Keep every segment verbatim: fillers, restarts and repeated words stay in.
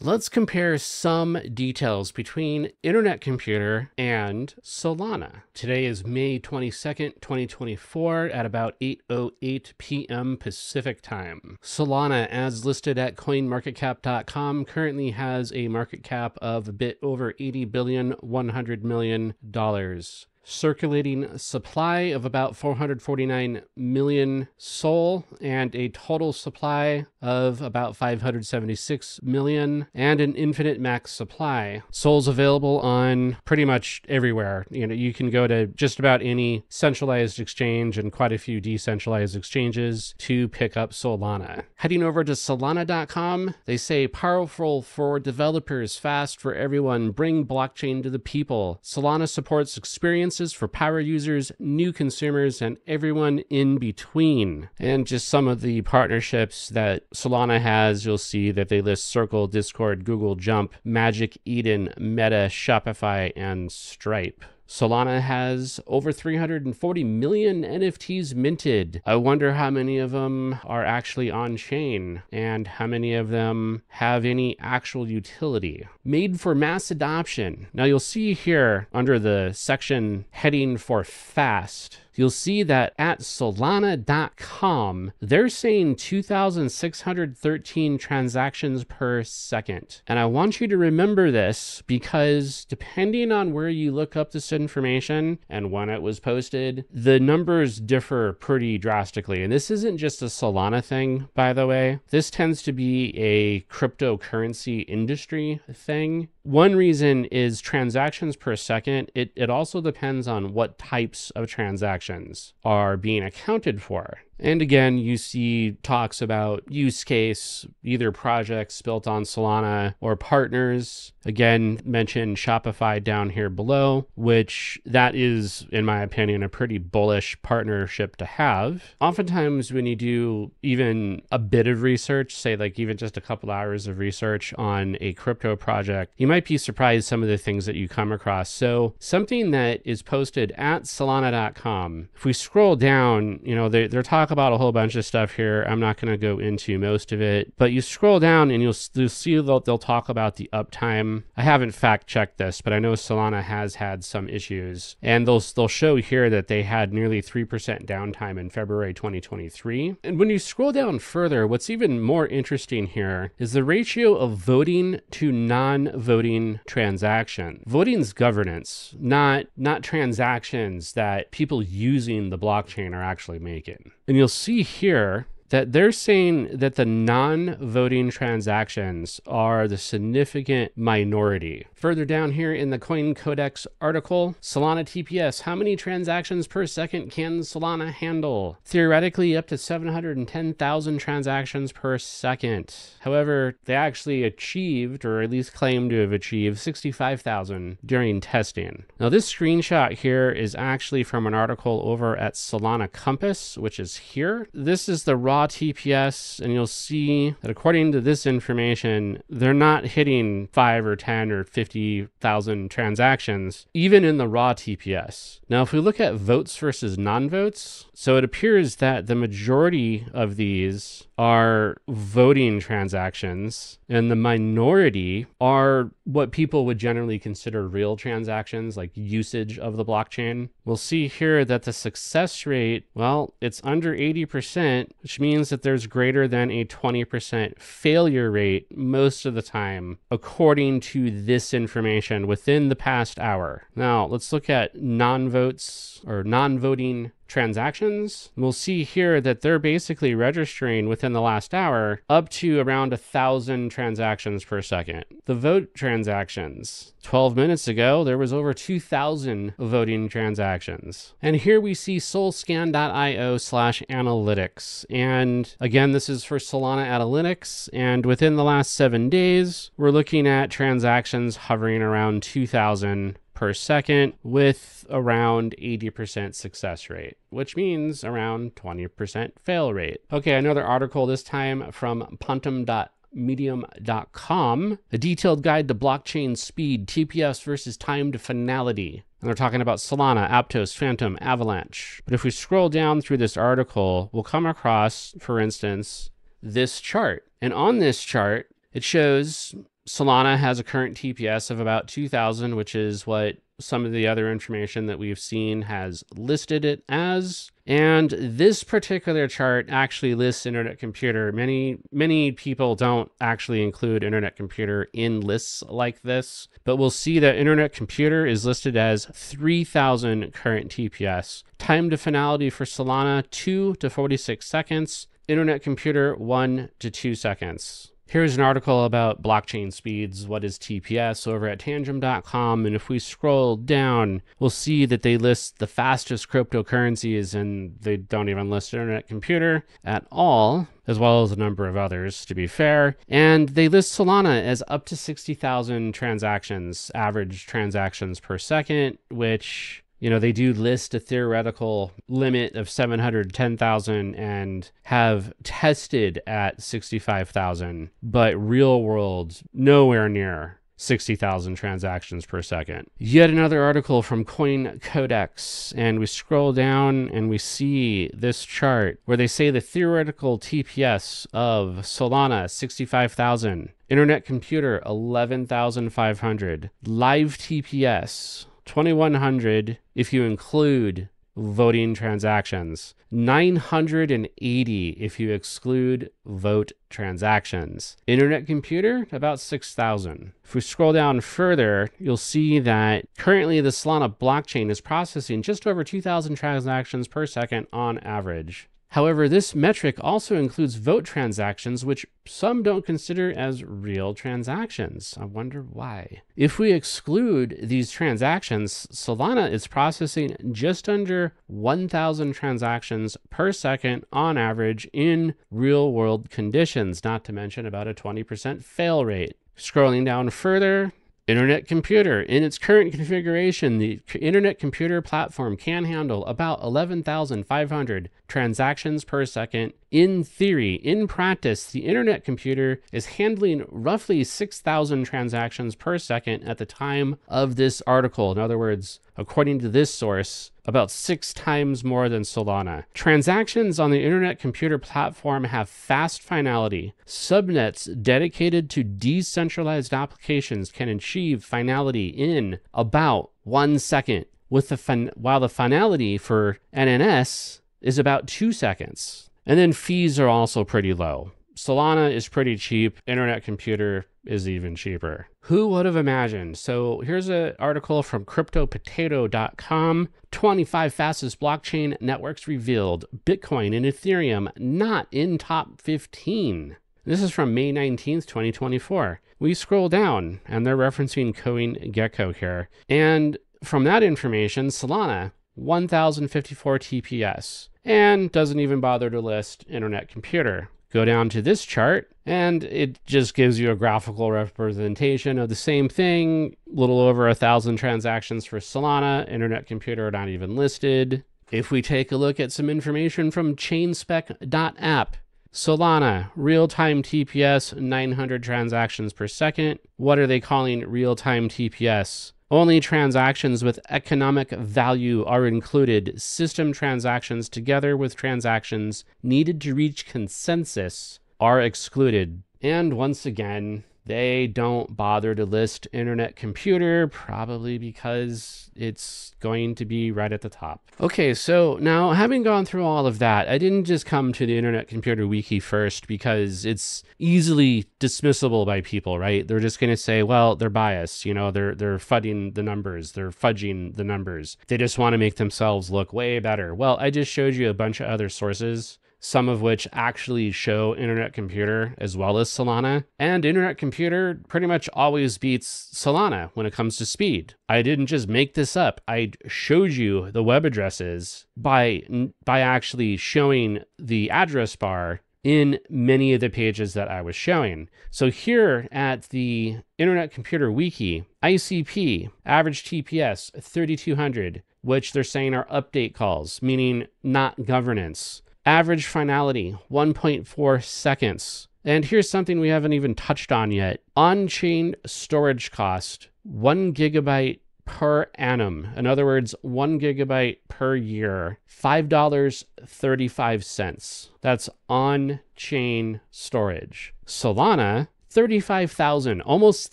Let's compare some details between Internet Computer and Solana. Today is May twenty-second, twenty twenty-four at about eight oh eight p m Pacific time. Solana, as listed at coin market cap dot com, currently has a market cap of a bit over eighty billion dollars, one hundred million dollars. Circulating supply of about four hundred forty-nine million SOL and a total supply of about five hundred seventy-six million and an infinite max supply. SOL's available on pretty much everywhere. You know, you can go to just about any centralized exchange and quite a few decentralized exchanges to pick up Solana. Heading over to solana dot com, they say powerful for developers, fast for everyone, bring blockchain to the people. Solana supports experience for power users, new consumers, and everyone in between. And just some of the partnerships that Solana has, you'll see that they list Circle, Discord, Google, Jump, Magic Eden, Meta, Shopify, and Stripe. Solana has over three hundred forty million N F Ts minted. I wonder how many of them are actually on chain and how many of them have any actual utility. Made for mass adoption. Now you'll see here under the section heading for fast, you'll see that at solana dot com, they're saying two thousand six hundred thirteen transactions per second. And I want you to remember this because depending on where you look up this information and when it was posted, the numbers differ pretty drastically. And this isn't just a Solana thing, by the way. This tends to be a cryptocurrency industry thing. One reason is transactions per second. It, it also depends on what types of transactions are being accounted for. And again, you see talks about use case, either projects built on Solana or partners. Again, mention Shopify down here below, which that is, in my opinion, a pretty bullish partnership to have. Oftentimes when you do even a bit of research, say like even just a couple hours of research on a crypto project, you might be surprised some of the things that you come across. So something that is posted at solana dot com, if we scroll down, you know, they're, they're talking about a whole bunch of stuff here. I'm not going to go into most of it, but you scroll down and you'll, you'll see they'll, they'll talk about the uptime. I haven't fact checked this, but I know Solana has had some issues, and they'll, they'll show here that they had nearly three percent downtime in February twenty twenty-three. And when you scroll down further, what's even more interesting here is the ratio of voting to non-voting transaction. Voting's governance, not, not transactions that people using the blockchain are actually making. And you'll see here that they're saying that the non-voting transactions are the significant minority. Further down here in the Coin Codex article, Solana T P S, how many transactions per second can Solana handle? Theoretically, up to seven hundred ten thousand transactions per second. However, they actually achieved, or at least claim to have achieved, sixty-five thousand during testing. Now this screenshot here is actually from an article over at Solana Compass, which is here. This is the raw T P S, and you'll see that according to this information, they're not hitting five or ten or fifty thousand transactions, even in the raw T P S. Now, if we look at votes versus non-votes, so it appears that the majority of these are voting transactions, and the minority are what people would generally consider real transactions, like usage of the blockchain. We'll see here that the success rate, well, it's under eighty percent, which means that there's greater than a twenty percent failure rate most of the time, according to this information within the past hour. Now, let's look at non-votes or non-voting transactions. We'll see here that they're basically registering within the last hour up to around a thousand transactions per second. The vote transactions, twelve minutes ago, there was over two thousand voting transactions. And here we see soulscan dot i o slash analytics. And again, this is for Solana analytics. And within the last seven days, we're looking at transactions hovering around two thousand per second with around eighty percent success rate, which means around twenty percent fail rate. Okay, another article this time from pontum dot medium dot com, a detailed guide to blockchain speed, T P S versus time to finality. And they're talking about Solana, Aptos, Phantom, Avalanche. But if we scroll down through this article, we'll come across, for instance, this chart. And on this chart, it shows Solana has a current T P S of about two thousand, which is what some of the other information that we've seen has listed it as. And this particular chart actually lists Internet Computer. Many, many people don't actually include Internet Computer in lists like this, but we'll see that Internet Computer is listed as three thousand current T P S. Time to finality for Solana, two to forty-six seconds. Internet Computer, one to two seconds. Here's an article about blockchain speeds, what is T P S, over at Tandrum dot com, and if we scroll down, we'll see that they list the fastest cryptocurrencies, and they don't even list Internet Computer at all, as well as a number of others, to be fair. And they list Solana as up to sixty thousand transactions, average transactions per second, which... You know, they do list a theoretical limit of seven hundred ten thousand and have tested at sixty-five thousand, but real world, nowhere near sixty thousand transactions per second. Yet another article from Coin Codex, and we scroll down and we see this chart where they say the theoretical T P S of Solana, sixty-five thousand, Internet Computer, eleven thousand five hundred, live T P S, twenty-one hundred if you include voting transactions, nine hundred eighty if you exclude vote transactions. Internet Computer, about six thousand. If we scroll down further, you'll see that currently the Solana blockchain is processing just over two thousand transactions per second on average. However, this metric also includes vote transactions, which some don't consider as real transactions. I wonder why. If we exclude these transactions, Solana is processing just under one thousand transactions per second on average in real-world conditions, not to mention about a twenty percent fail rate. Scrolling down further, Internet Computer. In its current configuration, the Internet Computer platform can handle about eleven thousand five hundred transactions per second. In theory, in practice, the Internet Computer is handling roughly six thousand transactions per second at the time of this article. In other words, according to this source, about six times more than Solana. Transactions on the Internet Computer platform have fast finality. Subnets dedicated to decentralized applications can achieve finality in about one second, with the fin while the finality for N N S is about two seconds. And then fees are also pretty low. Solana is pretty cheap. Internet Computer is even cheaper. Who would have imagined? So here's an article from Crypto Potato dot com. twenty-five fastest blockchain networks revealed. Bitcoin and Ethereum not in top fifteen. This is from May nineteenth, twenty twenty-four. We scroll down and they're referencing CoinGecko here. And from that information, Solana, one thousand fifty-four T P S, and doesn't even bother to list Internet Computer. Go down to this chart and it just gives you a graphical representation of the same thing. Little over a thousand transactions for Solana. Internet Computer are not even listed. If we take a look at some information from Chainspec dot app, Solana, real-time T P S, nine hundred transactions per second. What are they calling real-time T P S? Only transactions with economic value are included. System transactions together with transactions needed to reach consensus are excluded. And once again, they don't bother to list Internet Computer, probably because it's going to be right at the top. Okay, so now having gone through all of that, I didn't just come to the Internet Computer Wiki first because it's easily dismissible by people, right? They're just gonna say, well, they're biased, you know, they're they're fudging the numbers, they're fudging the numbers. They just wanna make themselves look way better. Well, I just showed you a bunch of other sources, some of which actually show Internet Computer as well as Solana. And Internet Computer pretty much always beats Solana when it comes to speed. I didn't just make this up. I showed you the web addresses by, by actually showing the address bar in many of the pages that I was showing. So here at the Internet Computer Wiki, I C P, average T P S, thirty-two hundred, which they're saying are update calls, meaning not governance. Average finality, one point four seconds. And here's something we haven't even touched on yet. On-chain storage cost, one gigabyte per annum. In other words, one gigabyte per year, five dollars and thirty-five cents. That's on-chain storage. Solana, thirty-five thousand dollars, almost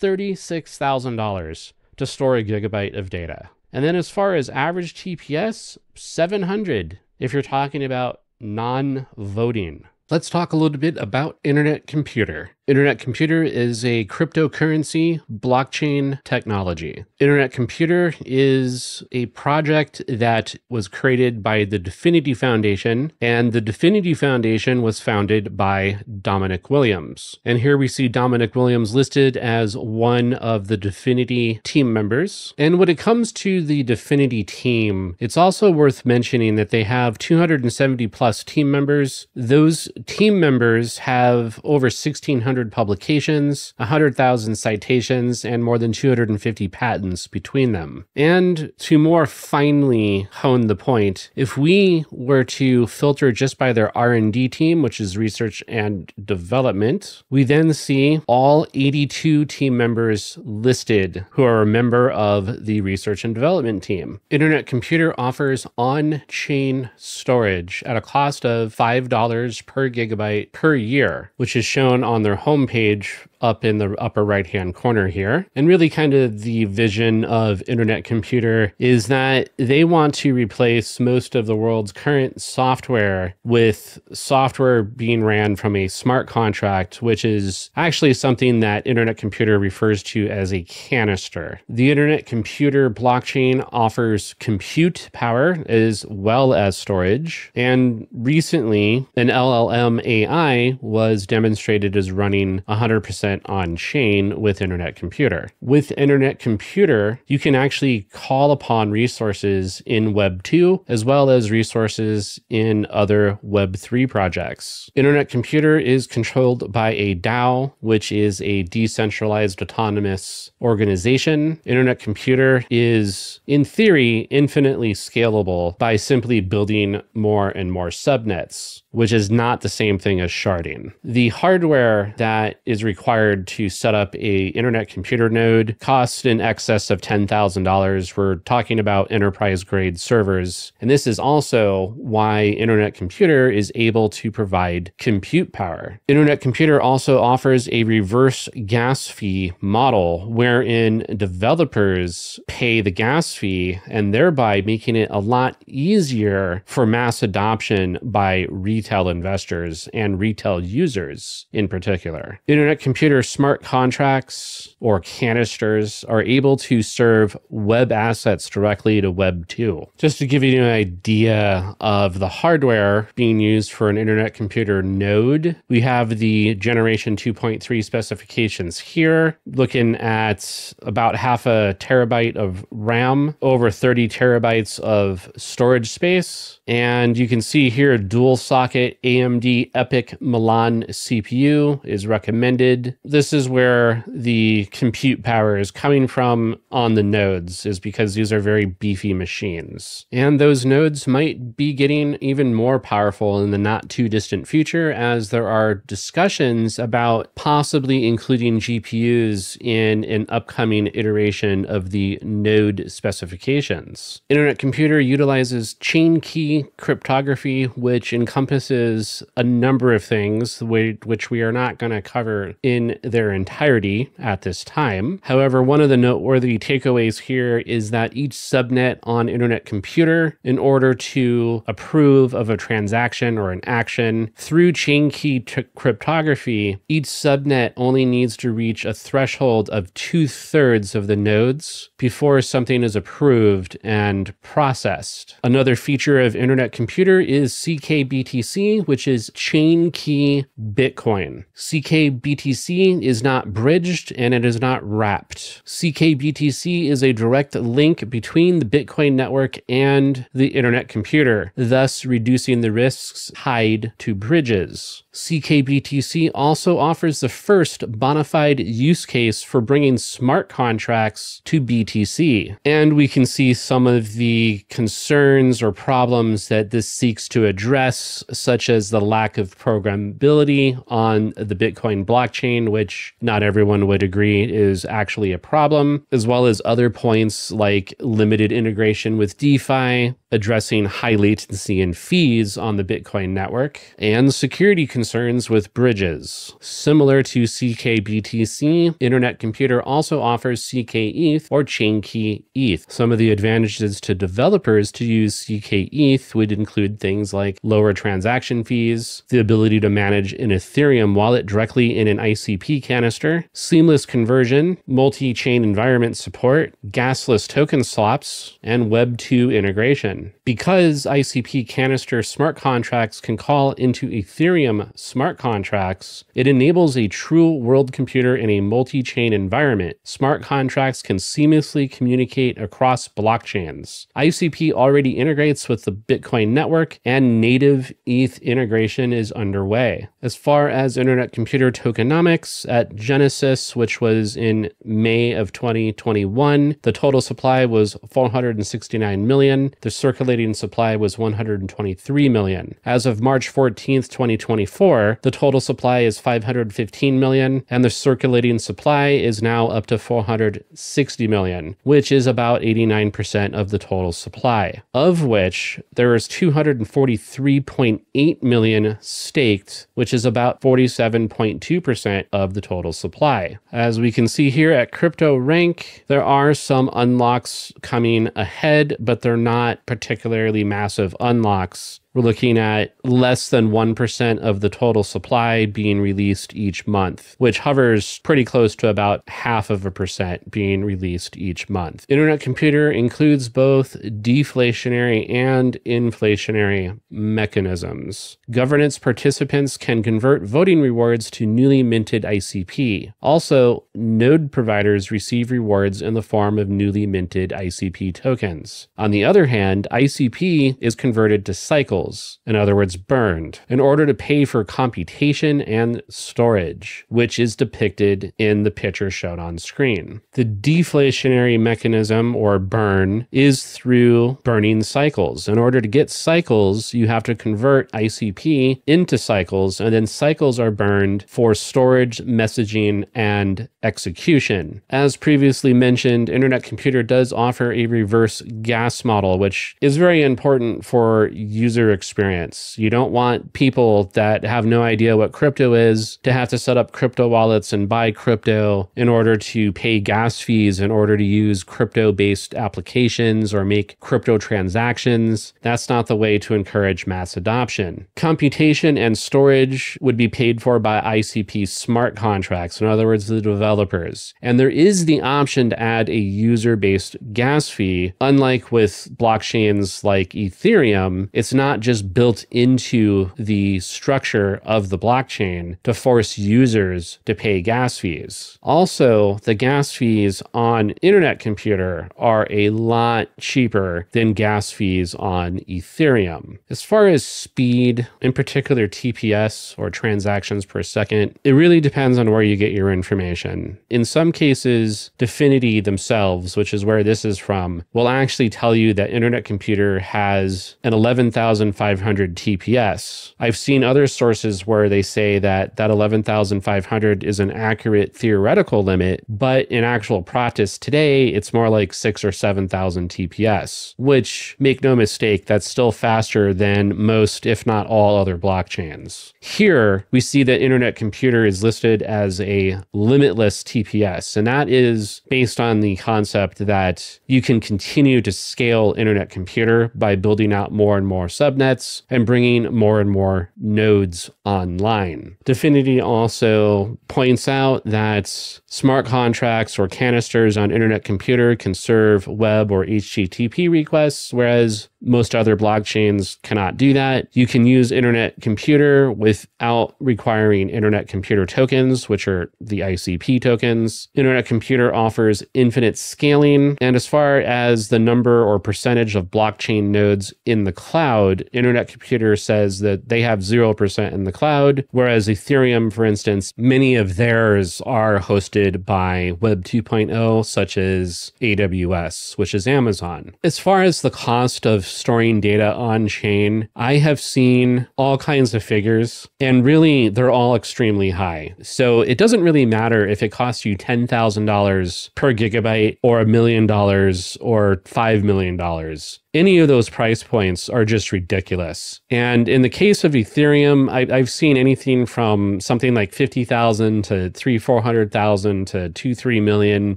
thirty-six thousand dollars to store a gigabyte of data. And then as far as average T P S, seven hundred if you're talking about non-voting. Let's talk a little bit about Internet Computer. Internet Computer is a cryptocurrency blockchain technology. Internet Computer is a project that was created by the DFINITY Foundation, and the DFINITY Foundation was founded by Dominic Williams. And here we see Dominic Williams listed as one of the DFINITY team members. And when it comes to the DFINITY team, it's also worth mentioning that they have two hundred seventy plus team members. Those team members have over sixteen hundred publications, one hundred thousand citations, and more than two hundred fifty patents between them. And to more finely hone the point, if we were to filter just by their R and D team, which is research and development, we then see all eighty-two team members listed who are a member of the research and development team. Internet Computer offers on-chain storage at a cost of five dollars per gigabyte per year, which is shown on their homepage up in the upper right-hand corner here. And really kind of the vision of Internet Computer is that they want to replace most of the world's current software with software being ran from a smart contract, which is actually something that Internet Computer refers to as a canister. The Internet Computer blockchain offers compute power as well as storage. And recently, an L L M A I was demonstrated as running one hundred percent on-chain with Internet Computer. With Internet Computer, you can actually call upon resources in Web two as well as resources in other Web three projects. Internet Computer is controlled by a DAO, which is a decentralized autonomous organization. Internet Computer is, in theory, infinitely scalable by simply building more and more subnets, which is not the same thing as sharding. The hardware that is required to set up a Internet Computer node costs in excess of ten thousand dollars. We're talking about enterprise-grade servers. And this is also why Internet Computer is able to provide compute power. Internet Computer also offers a reverse gas fee model, wherein developers pay the gas fee and thereby making it a lot easier for mass adoption by retail retail investors and retail users in particular. Internet Computer smart contracts or canisters are able to serve web assets directly to Web two. Just to give you an idea of the hardware being used for an Internet Computer node, we have the generation two point three specifications here, looking at about half a terabyte of RAM, over thirty terabytes of storage space. And you can see here dual socket A M D EPYC Milan C P U is recommended. This is where the compute power is coming from on the nodes, is because these are very beefy machines. And those nodes might be getting even more powerful in the not too distant future, as there are discussions about possibly including G P Us in an upcoming iteration of the node specifications. Internet Computer utilizes chain key cryptography, which encompasses is a number of things which we are not going to cover in their entirety at this time. However, one of the noteworthy takeaways here is that each subnet on Internet Computer, in order to approve of a transaction or an action through chain key cryptography, each subnet only needs to reach a threshold of two-thirds of the nodes before something is approved and processed. Another feature of Internet Computer is C K B T C, which is Chain Key Bitcoin. C K B T C is not bridged and it is not wrapped. C K B T C is a direct link between the Bitcoin network and the Internet Computer, thus reducing the risks tied to bridges. C K B T C also offers the first bona fide use case for bringing smart contracts to B T C. And we can see some of the concerns or problems that this seeks to address, such as the lack of programmability on the Bitcoin blockchain, which not everyone would agree is actually a problem, as well as other points like limited integration with DeFi, addressing high latency and fees on the Bitcoin network, and security concerns concerns with bridges. Similar to C K B T C, Internet Computer also offers C K E T H or Chain Key E T H. Some of the advantages to developers to use C K E T H would include things like lower transaction fees, the ability to manage an Ethereum wallet directly in an I C P canister, seamless conversion, multi-chain environment support, gasless token swaps, and Web two integration. Because I C P canister smart contracts can call into Ethereum smart contracts, it enables a true world computer in a multi-chain environment. Smart contracts can seamlessly communicate across blockchains. I C P already integrates with the Bitcoin network, and native E T H integration is underway. As far as Internet Computer tokenomics, at Genesis, which was in May of twenty twenty-one, the total supply was four hundred sixty-nine million. The circulating supply was one hundred twenty-three million. As of March fourteenth, twenty twenty-four, the total supply is five hundred fifteen million, and the circulating supply is now up to four hundred sixty million, which is about eighty-nine percent of the total supply, of which there is two hundred forty-three point eight million staked, which is about forty-seven point two percent of the total supply. As we can see here at CryptoRank, there are some unlocks coming ahead, but they're not particularly massive unlocks. We're looking at less than one percent of the total supply being released each month, which hovers pretty close to about half of a percent being released each month. Internet Computer includes both deflationary and inflationary mechanisms. Governance participants can convert voting rewards to newly minted I C P. Also, node providers receive rewards in the form of newly minted I C P tokens. On the other hand, I C P is converted to cycles. In other words, burned, in order to pay for computation and storage, which is depicted in the picture shown on screen. The deflationary mechanism, or burn, is through burning cycles. In order to get cycles, you have to convert I C P into cycles, and then cycles are burned for storage, messaging, and execution. As previously mentioned, Internet Computer does offer a reverse gas model, which is very important for user experience. You don't want people that have no idea what crypto is to have to set up crypto wallets and buy crypto in order to pay gas fees, in order to use crypto-based applications or make crypto transactions. That's not the way to encourage mass adoption. Computation and storage would be paid for by I C P smart contracts, in other words, the developers. And there is the option to add a user-based gas fee. Unlike with blockchains like Ethereum, it's not just built into the structure of the blockchain to force users to pay gas fees. Also, the gas fees on Internet Computer are a lot cheaper than gas fees on Ethereum. As far as speed, in particular T P S or transactions per second, it really depends on where you get your information. In some cases, DFINITY themselves, which is where this is from, will actually tell you that Internet Computer has an eleven thousand five hundred T P S. I've seen other sources where they say that that eleven thousand five hundred is an accurate theoretical limit, but in actual practice today, it's more like six or seven thousand T P S, which, make no mistake, that's still faster than most, if not all, other blockchains. Here, we see that Internet Computer is listed as a limitless T P S, and that is based on the concept that you can continue to scale Internet Computer by building out more and more subnets and bringing more and more nodes online. DFINITY also points out that smart contracts or canisters on Internet Computer can serve web or H T T P requests, whereas most other blockchains cannot do that. You can use Internet Computer without requiring Internet Computer tokens, which are the I C P tokens. Internet Computer offers infinite scaling. And as far as the number or percentage of blockchain nodes in the cloud, Internet Computer says that they have zero percent in the cloud, whereas Ethereum, for instance, many of theirs are hosted by Web two point oh, such as A W S, which is Amazon. As far as the cost of storing data on chain, I have seen all kinds of figures, and really they're all extremely high. So it doesn't really matter if it costs you ten thousand dollars per gigabyte or a million dollars or five million dollars. any of those price points are just ridiculous. And in the case of Ethereum, I, I've seen anything from something like fifty thousand to three, four hundred thousand to two, three million,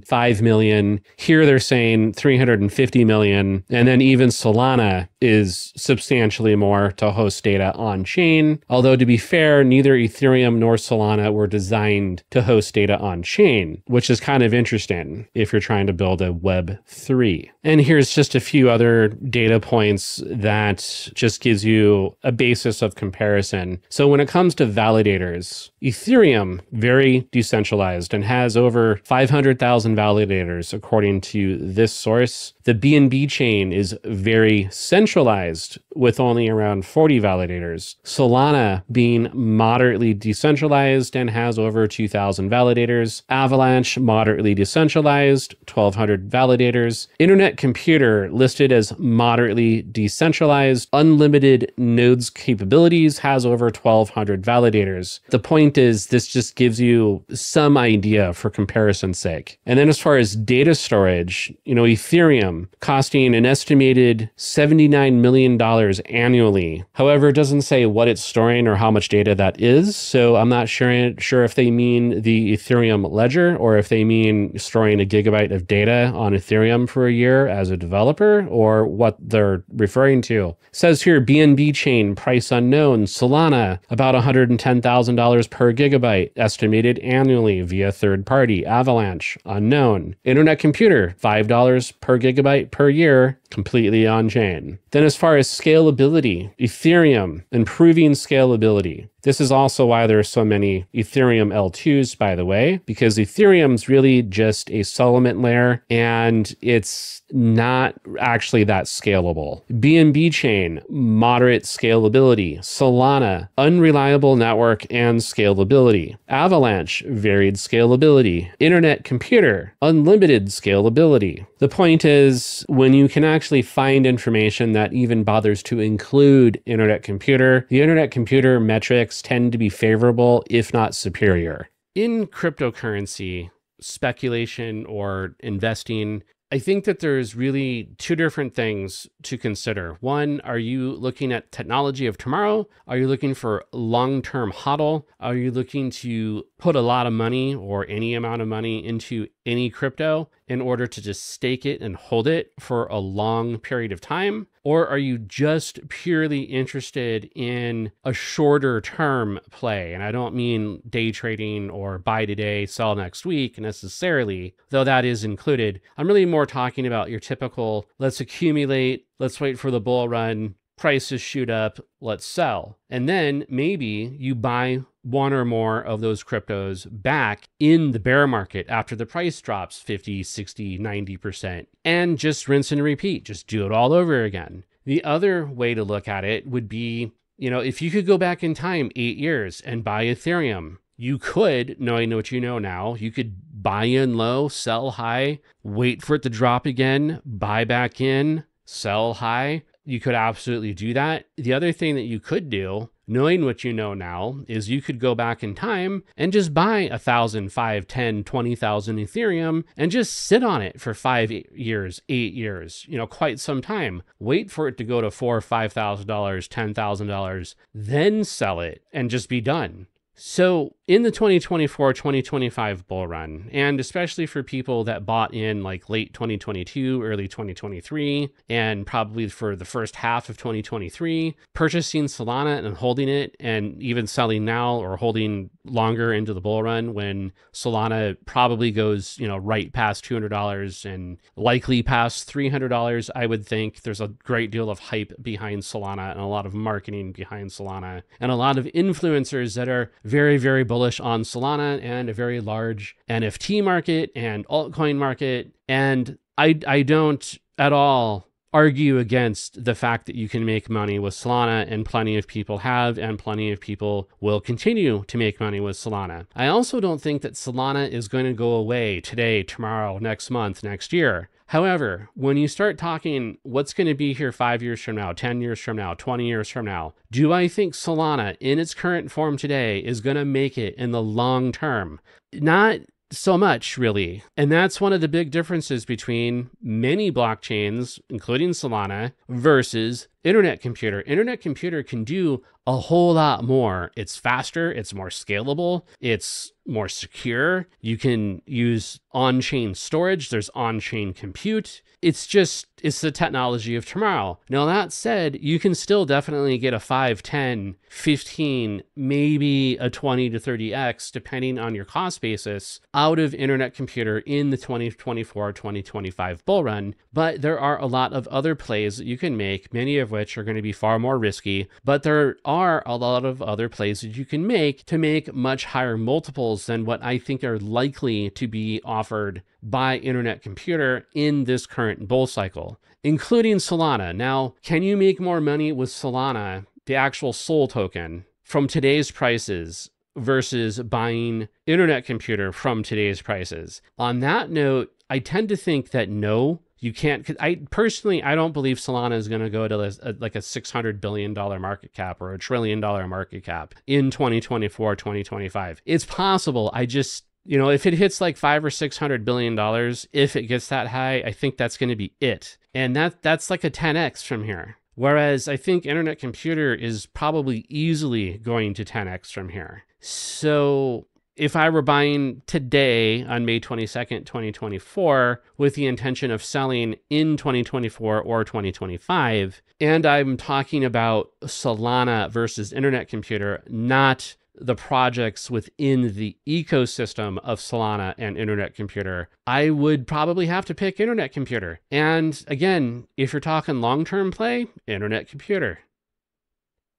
five million. Here they're saying three hundred fifty million. And then even Solana is substantially more to host data on chain. Although, to be fair, neither Ethereum nor Solana were designed to host data on chain, which is kind of interesting if you're trying to build a Web three. And here's just a few other data points that just gives you a basis of comparison. So when it comes to validators, Ethereum, very decentralized and has over five hundred thousand validators, according to this source. The B N B chain is very centralized with only around forty validators. Solana being moderately decentralized and has over two thousand validators. Avalanche, moderately decentralized, twelve hundred validators. Internet Computer listed as moderately decentralized. Unlimited nodes capabilities has over twelve hundred validators. The point is this just gives you some idea for comparison's sake. And then as far as data storage, you know, Ethereum costing an estimated seventy-nine million dollars annually. However, it doesn't say what it's storing or how much data that is, so I'm not sure, sure if they mean the Ethereum ledger or if they mean storing a gigabyte of data on Ethereum for a year as a developer or what they're referring to. It says here, B N B chain, price unknown, Solana, about one hundred ten thousand dollars per gigabyte, estimated annually via third party, Avalanche, unknown. Internet Computer, five dollars per gigabyte per year, completely on-chain. Then as far as scalability, Ethereum, improving scalability. This is also why there are so many Ethereum L twos, by the way, because Ethereum's really just a settlement layer and it's not actually that scalable. B N B chain, moderate scalability. Solana, unreliable network and scalability. Avalanche, varied scalability. Internet Computer, unlimited scalability. The point is, when you can actually find information that even bothers to include Internet Computer, the Internet Computer metrics tend to be favorable, if not superior. In cryptocurrency, speculation or investing, I think that there's really two different things to consider. One, are you looking at technology of tomorrow? Are you looking for long-term hodl? Are you looking to put a lot of money or any amount of money into any crypto in order to just stake it and hold it for a long period of time? Or are you just purely interested in a shorter term play? And I don't mean day trading or buy today, sell next week necessarily, though that is included. I'm really more talking about your typical, let's accumulate, let's wait for the bull run, prices shoot up, let's sell. And then maybe you buy one or more of those cryptos back in the bear market after the price drops fifty, sixty, ninety percent, and just rinse and repeat, just do it all over again. The other way to look at it would be, you know, if you could go back in time eight years and buy Ethereum, you could, knowing what you know now, you could buy in low, sell high, wait for it to drop again, buy back in, sell high. You could absolutely do that. The other thing that you could do, knowing what you know now, is you could go back in time and just buy one thousand, five, ten, twenty thousand Ethereum and just sit on it for five years, eight years, you know, quite some time. Wait for it to go to four thousand, five thousand dollars, ten thousand dollars, then sell it and just be done. So in the twenty twenty-four, twenty twenty-five bull run, and especially for people that bought in like late twenty twenty-two, early twenty twenty-three, and probably for the first half of twenty twenty-three, purchasing Solana and holding it and even selling now or holding longer into the bull run when Solana probably goes, you know, right past two hundred dollars and likely past three hundred dollars, I would think. There's a great deal of hype behind Solana and a lot of marketing behind Solana and a lot of influencers that are very, very bullish on Solana and a very large N F T market and altcoin market. And I, I don't at all argue against the fact that you can make money with Solana, and plenty of people have, and plenty of people will continue to make money with Solana. I also don't think that Solana is going to go away today, tomorrow, next month, next year. However, when you start talking what's going to be here five years from now, ten years from now, twenty years from now, do I think Solana in its current form today is going to make it in the long term? Not so much, really. And that's one of the big differences between many blockchains, including Solana, versus Internet Computer. Internet Computer can do a whole lot more. It's faster, it's more scalable, it's more secure. You can use on-chain storage, there's on-chain compute. It's just, it's the technology of tomorrow. Now that said, you can still definitely get a five, ten, fifteen, maybe a twenty to thirty X, depending on your cost basis, out of Internet Computer in the twenty twenty-four, twenty twenty-five bull run. But there are a lot of other plays that you can make, many of which are going to be far more risky, but there are a lot of other plays that you can make to make much higher multiples than what I think are likely to be offered by Internet Computer in this current bull cycle, including Solana. Now, can you make more money with Solana, the actual Sol token, from today's prices versus buying Internet Computer from today's prices? On that note, I tend to think that no. You can't, cause I personally, I don't believe Solana is going to go to a, like a six hundred billion dollar market cap or a trillion dollar market cap in twenty twenty-four, twenty twenty-five. It's possible. I just, you know, if it hits like five or six hundred billion dollars, if it gets that high, I think that's going to be it. And that that's like a ten X from here. Whereas I think Internet Computer is probably easily going to ten X from here. So if I were buying today on May twenty-second, twenty twenty-four, with the intention of selling in twenty twenty-four or twenty twenty-five, and I'm talking about Solana versus Internet Computer, not the projects within the ecosystem of Solana and Internet Computer, I would probably have to pick Internet Computer. And again, if you're talking long-term play, Internet Computer.